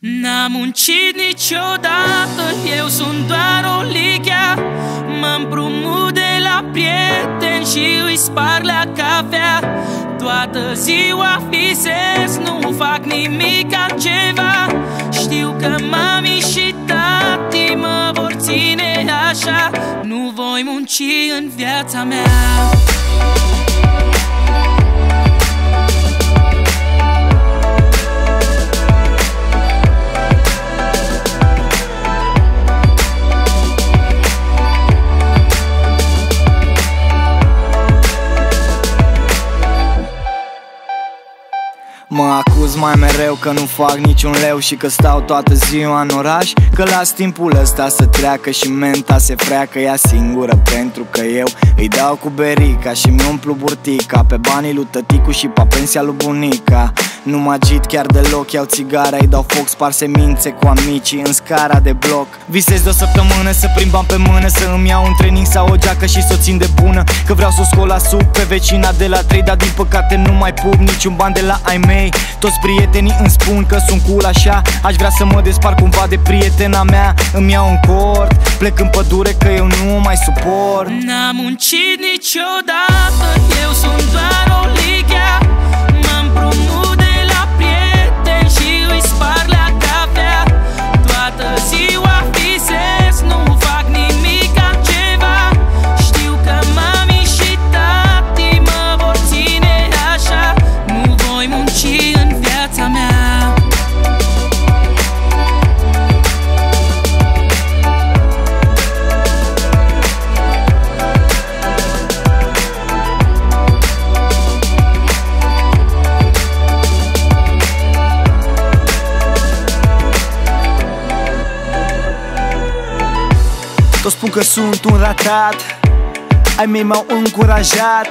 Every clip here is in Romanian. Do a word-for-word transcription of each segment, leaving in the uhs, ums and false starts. N-am muncit niciodată, eu sunt doar o lichea. Mă împrumut de la prieteni și îi sparg la cafea. Toată ziua visez, nu fac nimic altceva. Știu că mami și tati mă vor ține așa. Nu voi munci în viața mea. Mă acuz mai mereu că nu fac niciun leu și că stau toată ziua în oraș, că las timpul ăsta să treacă și menta se freacă ea singură, pentru că eu îi dau cu berica și-mi umplu burtica pe banii lui tăticu și pe pensia lui bunica. Nu mă agit chiar deloc, iau țigara, îi dau foc, spar semințe cu amicii în scara de bloc. Visez de o săptămână să prind bani pe mână, să îmi iau un training sau o geacă și să o țin de bună, că vreau să o scol la suc pe vecina de la trei, dar din păcate nu mai pup niciun ban de la ai mei. Toți prietenii îmi spun că sunt cool așa, aș vrea să mă despar cumva de prietena mea. Îmi iau un cort, plec în pădure că eu nu mai suport. N-am muncit niciodată, eu sunt doar o lichea. Mă împrumut de la prieteni și îi sparg la cafea. Toată ziua visez, nu fac nimic altceva. Știu că mami și tati mă vor ține așa. Nu voi munci în viața mea. Toți spun că sunt un ratat, ai mei m-au încurajat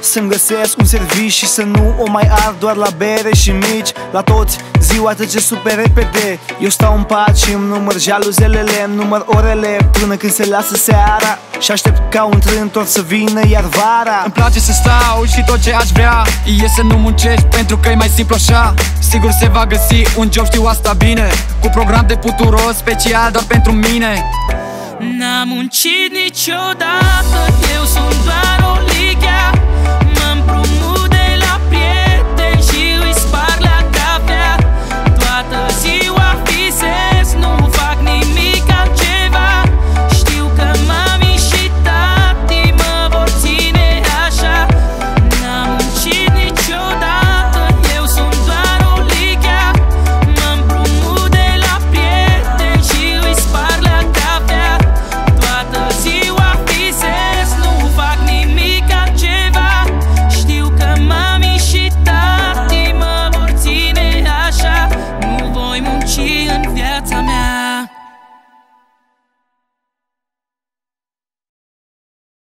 să-mi găsesc un serviciu și să nu o mai ard doar la bere și mici. La toți ziua trece super repede, eu stau în pat și îmi număr jaluzelele, îmi număr orele până când se lasă seara și aștept ca un trân tot să vină iar vara. Îmi place să stau și tot ce aș vrea e să nu muncești, pentru că e mai simplu așa. Sigur se va găsi un job, știu asta bine, cu program de puturos special doar pentru mine. N-am muncit niciodată, eu sunt doar